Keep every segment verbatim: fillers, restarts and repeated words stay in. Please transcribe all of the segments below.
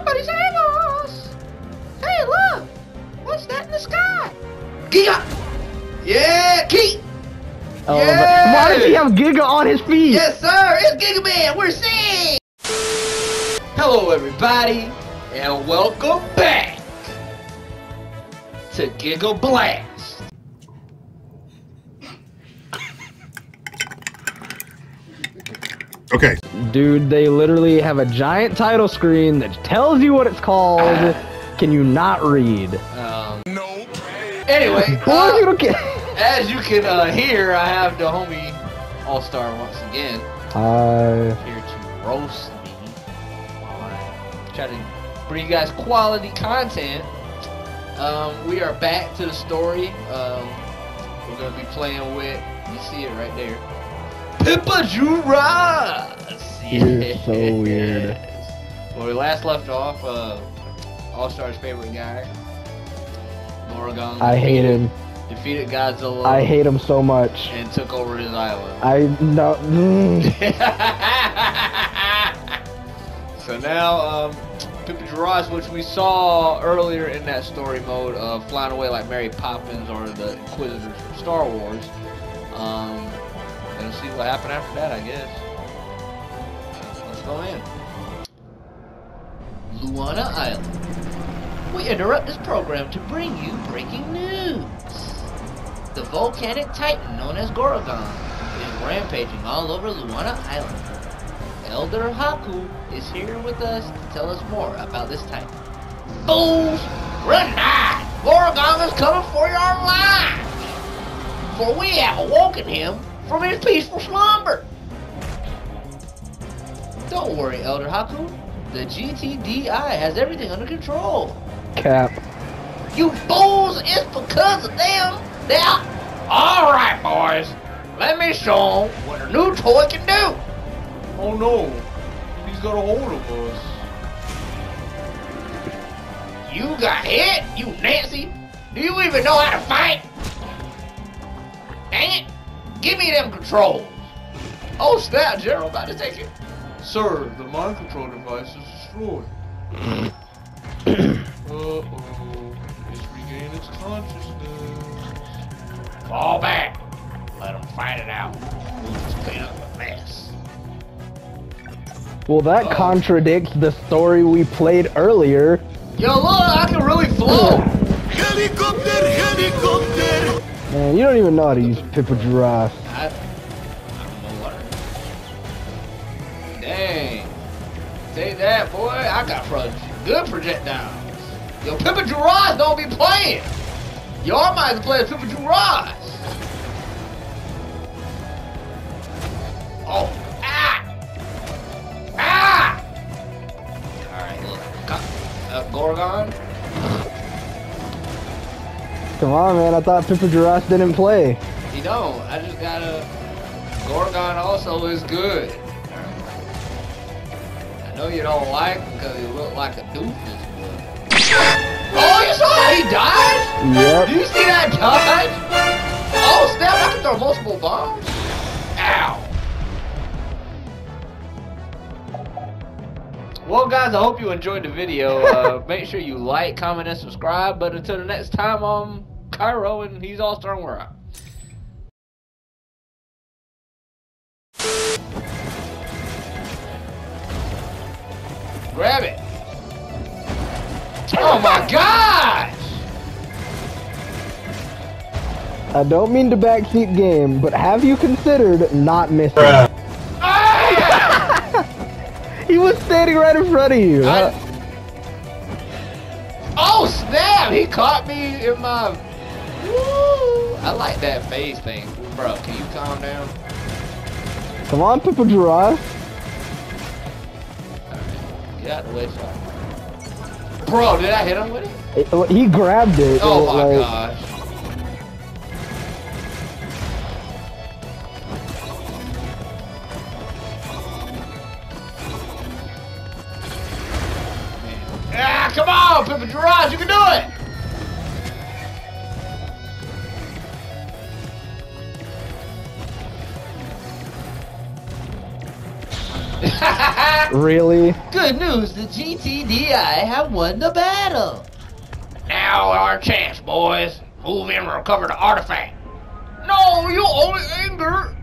Somebody save us! Hey, look! What's that in the sky? Giga! Yeah! Keep! Oh, yeah! Why does he have Giga on his feet? Yes, sir! It's Giga Man! We're seeing! Hello, everybody, and welcome back to Giga Blast. Okay. Dude, they literally have a giant title screen that tells you what it's called. Uh, Can you not read? Um, nope. Anyway, uh, as you can uh, hear, I have the homie All-Star once again. Uh, here to roast me while I try to bring you guys quality content. Um, we are back to the story. Um, we're going to be playing with, you see it right there, Pipijuras! Yes. So weird. When we last left off, uh, All-Star's favorite guy, Goragon. I hate him. Defeated Godzilla. I hate him so much. And took over his island. I no. Mm. So now, um, Pipijuras, which we saw earlier in that story mode, uh, flying away like Mary Poppins or the Inquisitors from Star Wars. Um. And see what happened after that, I guess. Let's go in. Luana Island. We interrupt this program to bring you breaking news. The volcanic titan known as Gorogon is rampaging all over Luana Island. Elder Haku is here with us to tell us more about this titan. Fools! Run high! Gorogon is coming for your lives! For we have awoken him from his peaceful slumber. Don't worry, Elder Haku. The G T D I has everything under control. Cap. You fools, it's because of them. Now, all right, boys. Let me show them what a new toy can do. Oh no, he's got a hold of us. You got hit, you Nancy. Do you even know how to fight? Dang it. Give me them controls! Oh snap, Gerald, about to take it. Sir, the mind control device is destroyed. Uh-oh. It's regained its consciousness. Fall back! Let them fight it out. We'll just clean up the mess. Well, that oh. contradicts the story we played earlier. Yo, look, I can really float! Helicopter, helicopter! Man, you don't even know how to use Pipijuras. I, I don't know what. Dang. Take that, boy. I got pro good projectiles. Yo, Pipijuras don't be playing. Y'all might as well play as Pipijuras. Oh. Ah. Ah. Alright, look. Uh, Gorgon. Come on, man, I thought Pipijuras didn't play. He don't. I just gotta... Gorgon also is good. I know you don't like him because he looked like a doofus, but... Oh, you saw how he died? Yep. Did you see that dodge? Oh, snap, I can throw multiple bombs? Ow. Well, guys, I hope you enjoyed the video. Uh, make sure you like, comment, and subscribe. But until the next time, um... Cairo and he's all starting where out. Grab it. Oh my gosh! I don't mean to backseat game, but have you considered not missing? Ah! He was standing right in front of you. I... Oh snap! He caught me in my... Woo! I like that phase thing. Bro, can you calm down? Come on, Pipijuras. Alright, get out of the way, sorry. Bro, did I hit him with it? it he grabbed it. Oh my like... gosh. Man. Ah, come on, Pipijuras, you can do it! Really? Good news, the G T D I have won the battle! Now our chance, boys. Move in and recover the artifact. No, you only anger!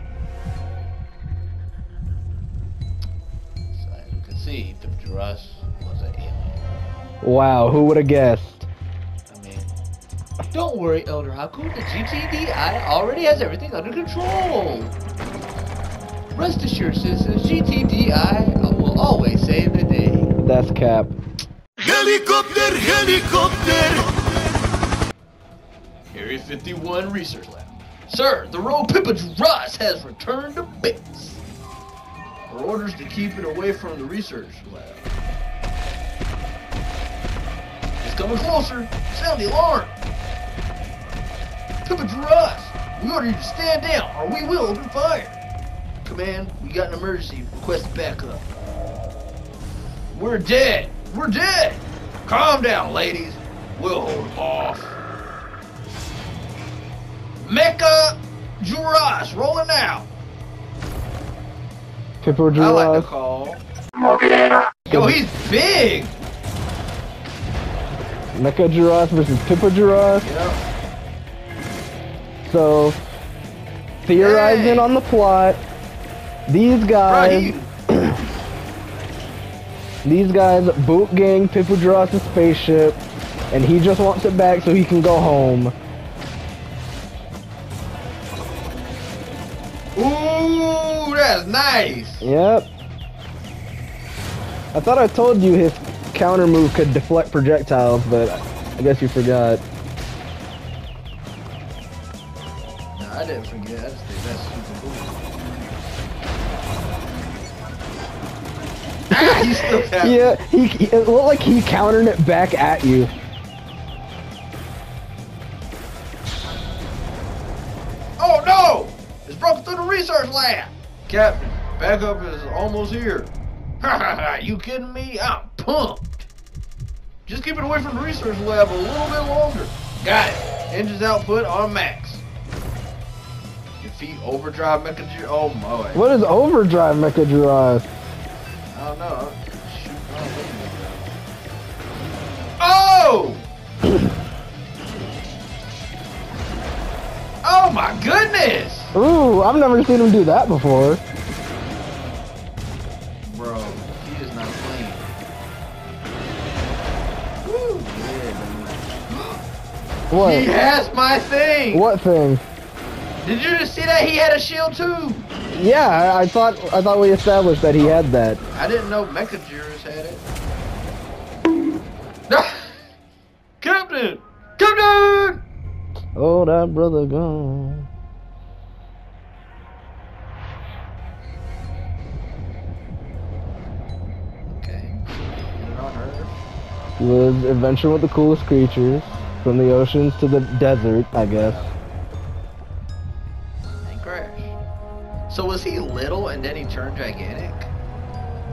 So as you can see, Pipijuras was an alien. Wow, who would have guessed? I mean... Don't worry, Elder Haku. The G T D I already has everything under control. Rest assured, citizens, G T D I will always save the day. That's cap. Helicopter, helicopter! Area fifty-one Research Lab. Sir, the rogue Pipijuras has returned to base. Our orders to keep it away from the research lab. It's coming closer. Sound the alarm. Pipijuras, we order you to stand down or we will open fire. Command, we got an emergency. Request backup. We're dead. We're dead. Calm down, ladies. We'll hold them off. Mecha Juras rolling out. Pipijuras. I like the call. Yo, he's big. Mecha Juras versus Pipijuras. Yep. So, theorizing Dang. on the plot. These guys, these guys boot gang Pipijuras' spaceship, and he just wants it back so he can go home. Ooh, that's nice. Yep. I thought I told you his counter move could deflect projectiles, but I guess you forgot. No, I didn't forget. I just think that's super cool. He still yeah, he, he, it looked like he countered it back at you. Oh no! It's broken through the research lab! Captain, backup is almost here. You kidding me? I'm pumped! Just keep it away from the research lab a little bit longer. Got it. Engines output on max. Defeat Overdrive Mecha Drive. Oh my. What is Overdrive Mecha Drive? I don't know. Shoot. Oh! Oh my goodness! Ooh, I've never seen him do that before. Bro, he is not playing. Woo! Yeah, what? He has my thing! What thing? Did you just see that he had a shield too? Yeah, I thought I thought we established that he oh, had that. I didn't know Mecha Juras had it. Captain! Captain! Oh, that brother gone. Okay. Get it on Earth. Lives adventure with the coolest creatures, from the oceans to the desert, I guess. So was he little and then he turned gigantic?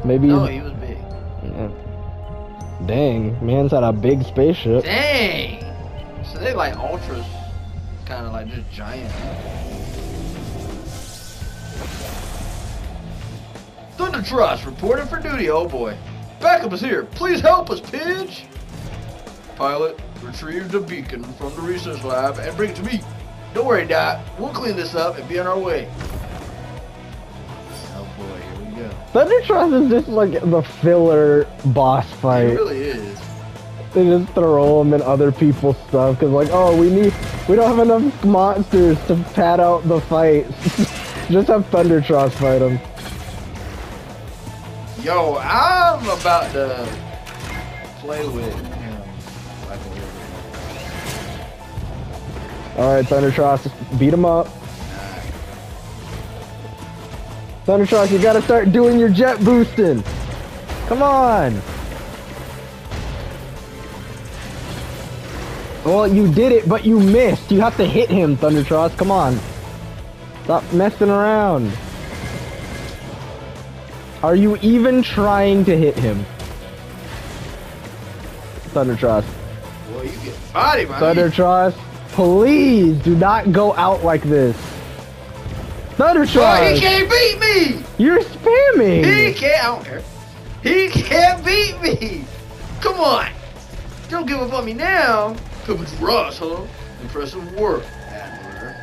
Maybe. No, he was big. Yeah. Dang, man's had a big spaceship. Dang! So they like ultras, kind of like just giant. Thundatross reporting for duty, oh boy. Backup is here, please help us, Pidge! Pilot, retrieve the beacon from the research lab and bring it to me. Don't worry, Doc, we'll clean this up and be on our way. Thundatross is just like the filler boss fight. It really is. They just throw him in other people's stuff because, like, oh, we need, we don't have enough monsters to pad out the fight. Just have Thundatross fight him. Yo, I'm about to play with him like a little bit. All right, Thundatross, beat him up. Thundatross, you gotta start doing your jet boosting. Come on. Well, you did it, but you missed. You have to hit him, Thundatross. Come on. Stop messing around. Are you even trying to hit him? Thundatross. Well, you get body, man. Thundatross, please do not go out like this. Thundatross! Oh, he can't beat me! You're spamming! He can't, I don't care. He can't beat me! Come on! Don't give up on me now! Pipijuras, huh? Impressive work, Admiral.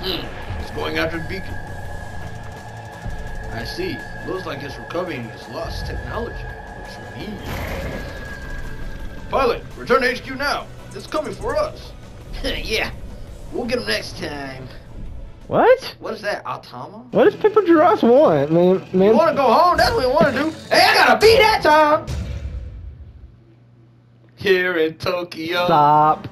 Hmm, he's going after the beacon. I see. Looks like it's recovering its lost technology. Looks neat. Pilot, return to H Q now. It's coming for us. Yeah, we'll get him next time. What? What is that, Automa? What does Pipijuras want, man? man? You want to go home? That's what we want to do. Hey, I gotta beat that time. Here in Tokyo. Stop.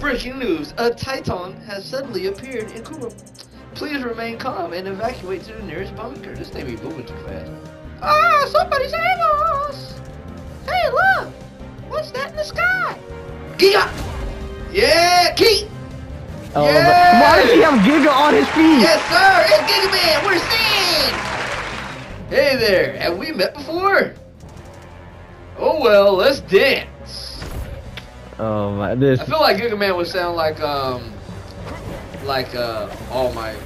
Breaking news, a Titan has suddenly appeared in Kumba. Please remain calm and evacuate to the nearest bunker. This thing be moving too fast. Ah, somebody save us! Hey, look! What's that in the sky? Giga! Yeah, Keith! Oh, yeah! Why does he have Giga on his feet? Yes, sir! It's Giga Man! We're seeing! Hey there, have we met before? Oh well, let's dance! Oh my! This I feel like Giga Man would sound like um, like uh, All Might.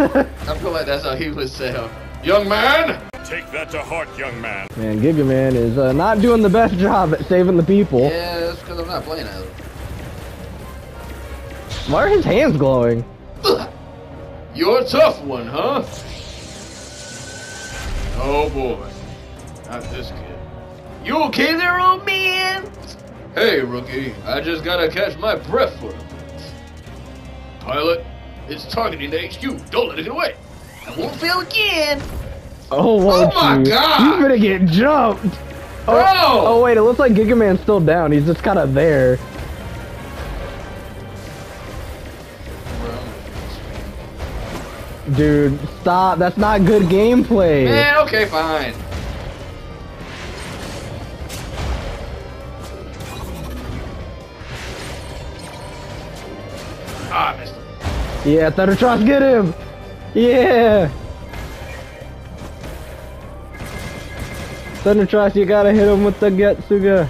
I feel like that's how he would sound. Young man, take that to heart, young man. Man, Giga Man is uh, not doing the best job at saving the people. Yeah, that's because I'm not playing as him. Why are his hands glowing? You're a tough one, huh? Oh boy, not this kid. You okay there, old man? Hey, rookie, I just gotta catch my breath for it. Pilot, it's targeting the H Q. Don't let it get away. I won't fail again. Oh, won't oh my you? God. You're gonna get jumped. Oh, bro. Oh, wait, it looks like Giga Man's still down. He's just kind of there. Dude, stop. That's not good gameplay. Man, okay, fine. Ah, missed him. Yeah, Thundatross, get him! Yeah! Thundatross, you gotta hit him with the Getsuga.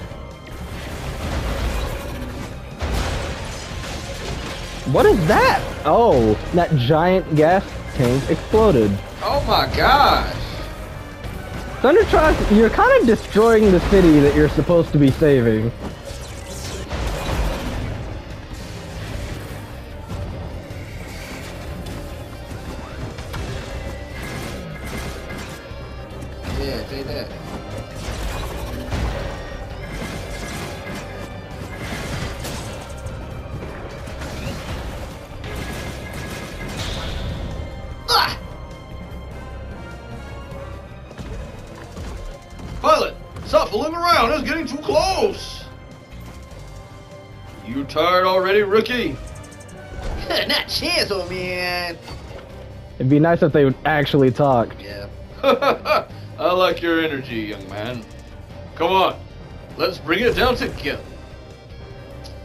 What is that? Oh, that giant gas tank exploded. Oh my gosh! Thundatross, you're kind of destroying the city that you're supposed to be saving. Pilot, stop fooling around, it's getting too close! You tired already, Ricky? Not chance, old man! It'd be nice if they would actually talk. Yeah. I like your energy, young man. Come on, let's bring it down together.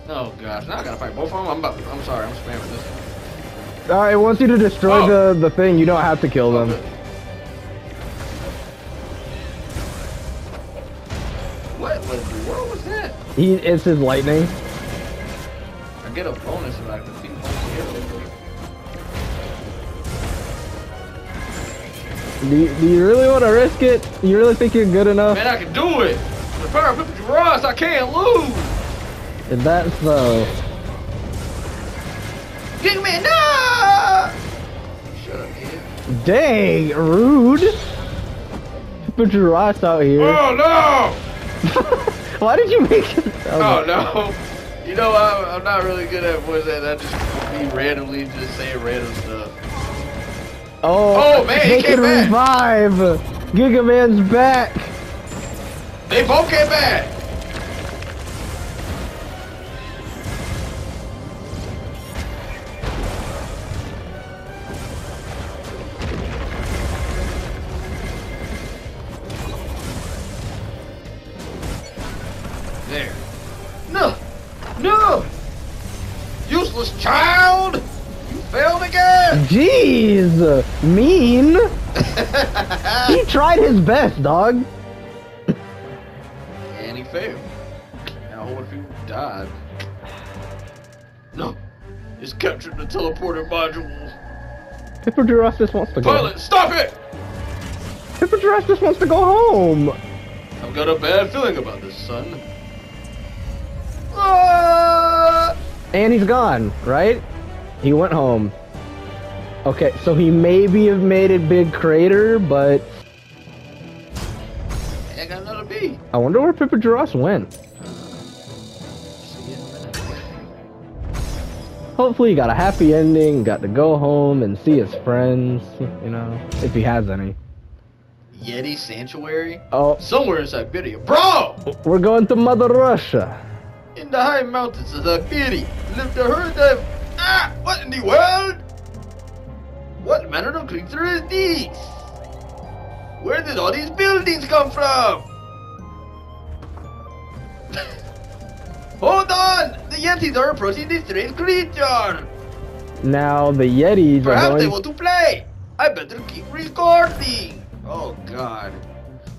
Oh gosh, now I gotta fight both of them? I'm, about to, I'm sorry, I'm spamming this. Alright, it wants you to destroy oh. the, the thing, you don't have to kill them. Okay. He, it's his lightning. I get a bonus if I defeat him. Do you, do you really want to risk it? You really think you're good enough? Man, I can do it! The power of Pipijuras, I can't lose! If that's so... Giga Man, no! Shut up, man. Dang, rude! Pipijuras out here. Oh, no! Why did you make it? Oh, oh no, you know I, I'm not really good at voice acting. I just be randomly just saying random stuff. Oh, oh man, he came back. Revive. Giga Man's back. They both came back. Child, you failed again. Jeez, mean. He tried his best, dog. And he failed. Now a whole few died. No. It's captured the teleporter module. Pipijuras just wants to go. Pilot, stop it! Pipijuras just wants to go home. I've got a bad feeling about this, son. Uh... And he's gone, right? He went home. Okay, so he maybe have made a big crater, but... I got another bee. I wonder where Pipijuras went. Hopefully he got a happy ending, got to go home and see his friends, you know, if he has any. Yeti Sanctuary? Oh. Somewhere in Siberia. Bro! We're going to Mother Russia. In the high mountains of Siberia, lived a herd of... Ah! What in the world? What manner of creature is this? Where did all these buildings come from? Hold on! The Yetis are approaching this strange creature! Now the Yetis Perhaps are going... they want to play! I better keep recording! Oh god.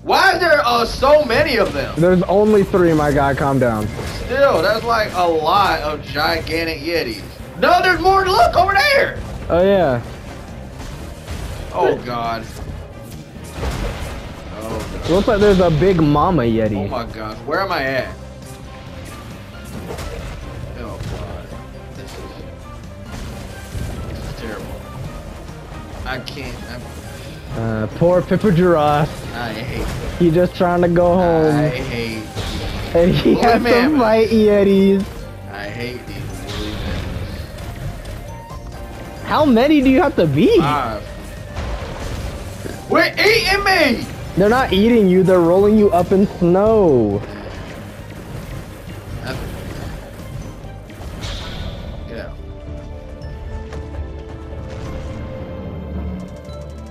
Why there are so many of them? There's only three, my guy, calm down. Still, that's like a lot of gigantic Yetis. No, there's more! Look, over there! Oh yeah. Oh god. Oh god. It looks like there's a big mama Yeti. Oh my gosh, where am I at? Oh god. This is, this is terrible. I can't. I'm... Uh, poor Pipijuras. I hate it. He's just trying to go home. I hate it. And he Wooly has Mammoth. to fight Yetis. I hate these Wooly Mammoths. How many do you have to beat? Five. We're eating me! They're not eating you, they're rolling you up in snow. Yeah.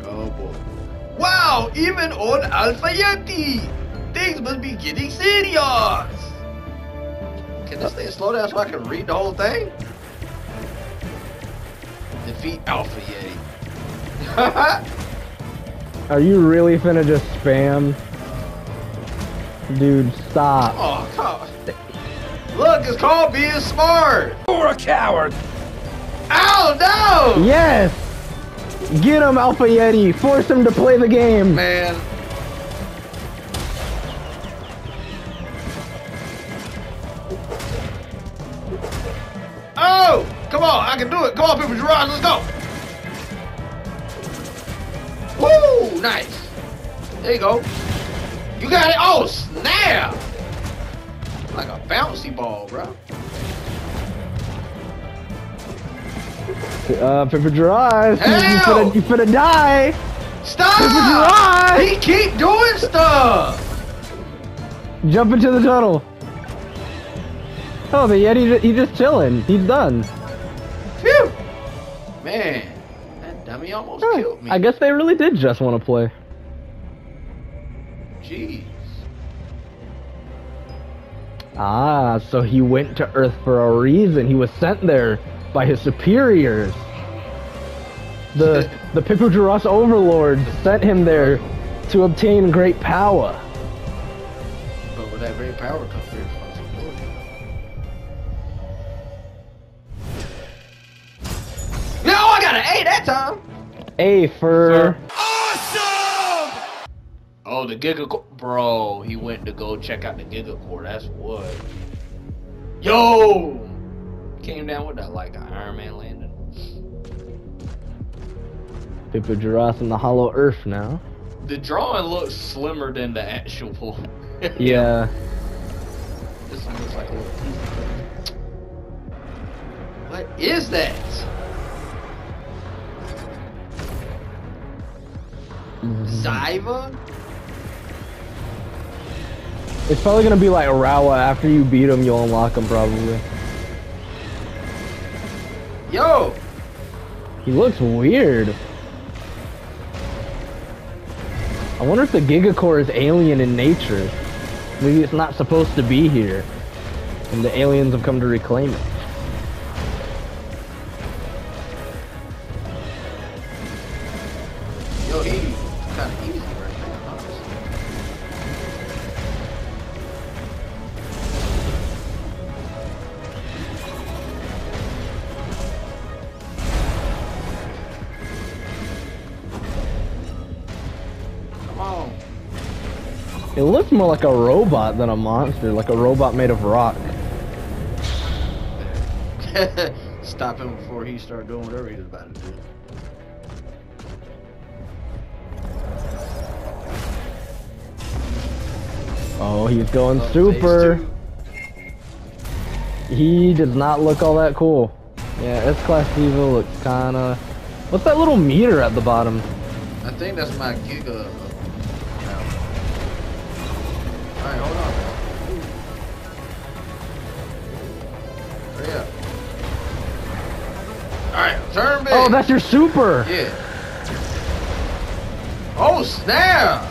Oh boy. Wow! Even on Alpha Yeti! Things must be getting serious! Can this thing slow down so I can read the whole thing? Defeat Alpha Yeti. Haha! Are you really finna just spam? Dude, stop. Oh, God. Look, it's called being smart. You're a coward. Ow, no! Yes! Get him, Alpha Yeti. Force him to play the game. Man. Oh! Come on, I can do it. Come on, Pipijuras, let's go. Woo! Nice. There you go. You got it. Oh, snap! Like a bouncy ball, bro. Uh, Pipijuras. Hell! You finna die. Stop! Pipijuras! He keep doing stuff. Jump into the tunnel. Oh, the Yeti, he just chilling. He's done. Phew! Man. Dummy almost yeah, killed me. I guess they really did just want to play. Jeez. Ah, so he went to Earth for a reason. He was sent there by his superiors. The the Pipujaros Overlord sent him there to obtain great power. But with that great power comes great responsibility. No, I got an A that time! A for... Awesome! Oh, the Giga-Core. Bro, he went to go check out the Giga-Core, that's what. Yo! Came down with that like an Iron Man landing. Pipijuras in the Hollow Earth now. The drawing looks slimmer than the actual. Yeah. This one looks like a little piece of it. What is that? Zyva? It's probably gonna be like Rawa. After you beat him, you'll unlock him probably. Yo! He looks weird. I wonder if the Giga-Core is alien in nature. Maybe it's not supposed to be here. And the aliens have come to reclaim it. It looked more like a robot than a monster, like a robot made of rock. Stop him before he started doing whatever he was about to do. Oh, he's going oh, super. He does not look all that cool. Yeah, S-Class Evil looks kinda... What's that little meter at the bottom? I think that's my Giga... Alright, hold on. Hurry up. Alright, turn back. Oh, that's your super! Yeah. Oh, snap!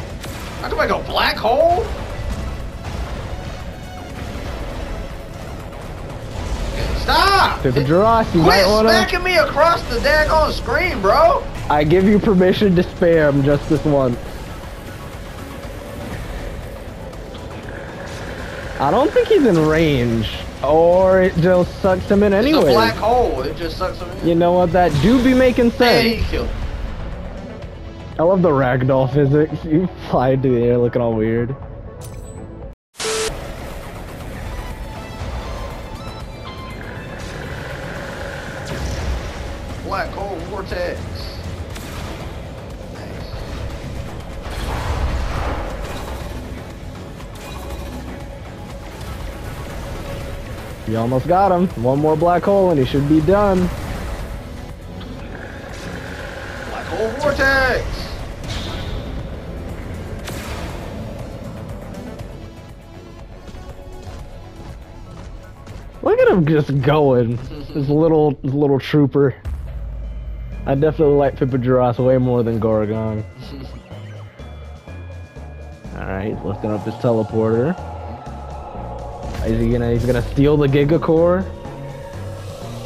I can make a black hole? Stop! Pipijuras, you might wanna... Quit smacking me across the daggone screen, bro! I give you permission to spam just this once. I don't think he's in range, or it just sucks him in anyway. It's a black hole, it just sucks him in. You know what, that do be making sense. Hey, he killed him. I love the ragdoll physics. You fly into the air looking all weird. Black hole vortex. You almost got him. One more black hole and he should be done. Black hole vortex! Look at him just going. This little, this little trooper. I definitely like Pipijuras way more than Gorgon. Alright, he's lifting up his teleporter. Is he gonna, he's gonna steal the Giga-Core?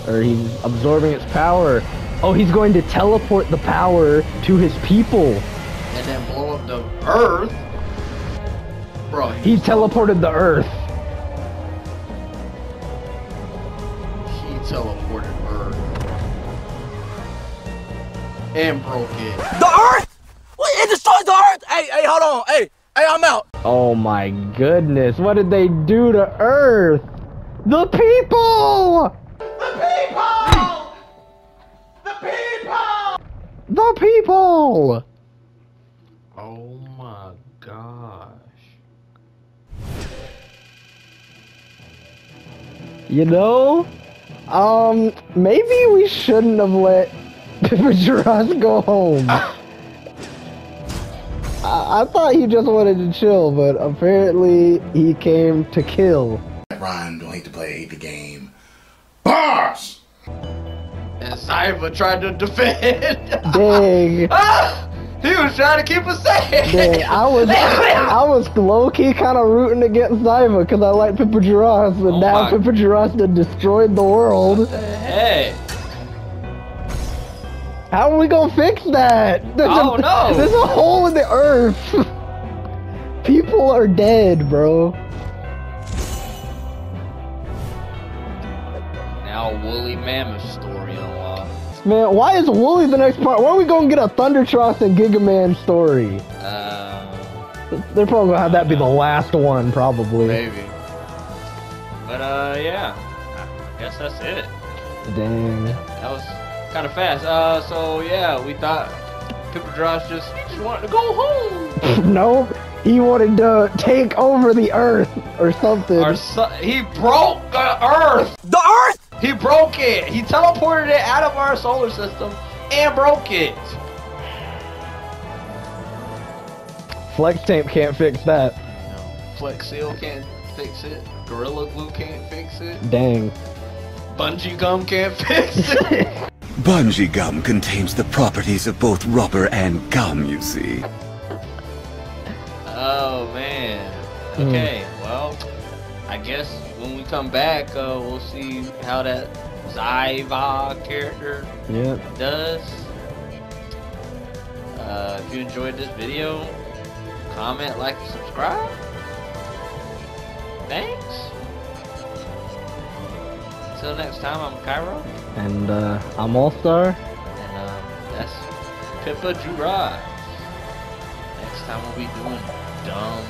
Or he's absorbing its power. Oh, he's going to teleport the power to his people. And then blow up the Earth? Bro, he, he teleported the Earth. He teleported Earth. And broke it. The Earth? What? It destroys the Earth? Hey, hey, hold on, hey. Hey, I'm out! Oh my goodness, what did they do to Earth? The people! The people! The people! The people! Oh my gosh. You know, um, maybe we shouldn't have let Pipijuras go home. I, I thought he just wanted to chill, but apparently he came to kill. Ryan, don't hate to play, hate the game. Bars! And Zyva tried to defend. Dang. Ah, he was trying to keep us safe. Dang, I was, I was low-key kind of rooting against Zyva because I like Pipijuras, but oh now Pipijuras done destroyed the world. What the heck? How are we gonna fix that? There's oh a, no! There's a hole in the earth! People are dead, bro. Now Wooly Mammoth story unlocked. Man, why is Wooly the next part? Why are we gonna get a Thundatross and Giga Man story? Uh... They're probably gonna have that be the last one, probably. Maybe. But, uh, yeah. I guess that's it. Dang. That was... kind of fast. Uh, so yeah, we thought Pipijuras just, just wanted to go home. No, he wanted to take over the Earth or something. Or so he broke the Earth. The Earth. He broke it. He teleported it out of our solar system and broke it. Flex Tape can't fix that. No. Flex Seal can't fix it. Gorilla Glue can't fix it. Dang. Bungie Gum can't fix it. Bungie Gum contains the properties of both rubber and gum, you see. Oh, man. Okay, mm. Well, I guess when we come back, uh, we'll see how that Zyva character yep. does. Uh, if you enjoyed this video, comment, like, and subscribe. Thanks. Until next time, I'm Cairo. And uh, I'm All-Star. And uh, that's Pipijuras. Next time we'll be doing dumb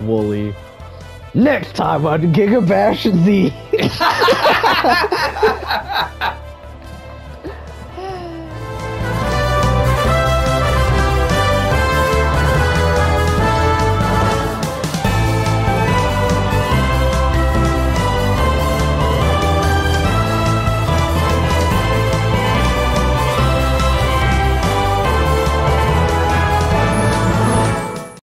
Wooly. Next time on Giga Bash Z.